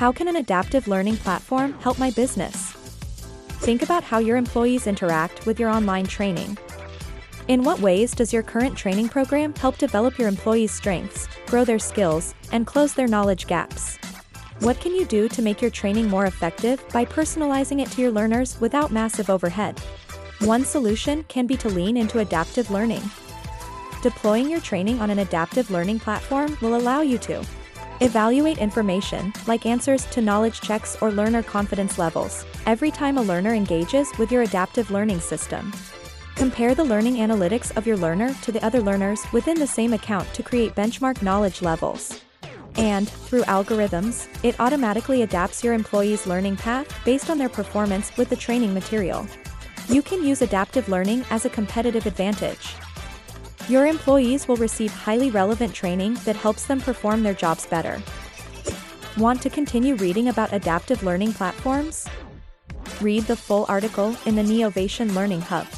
How can an adaptive learning platform help my business? Think about how your employees interact with your online training. In what ways does your current training program help develop your employees' strengths, grow their skills, and close their knowledge gaps? What can you do to make your training more effective by personalizing it to your learners without massive overhead? One solution can be to lean into adaptive learning. Deploying your training on an adaptive learning platform will allow you to evaluate information, like answers to knowledge checks or learner confidence levels, every time a learner engages with your adaptive learning system. Compare the learning analytics of your learner to the other learners within the same account to create benchmark knowledge levels. And, through algorithms, it automatically adapts your employees' learning path based on their performance with the training material. You can use adaptive learning as a competitive advantage. Your employees will receive highly relevant training that helps them perform their jobs better. Want to continue reading about adaptive learning platforms? Read the full article in the Neovation Learning Hub.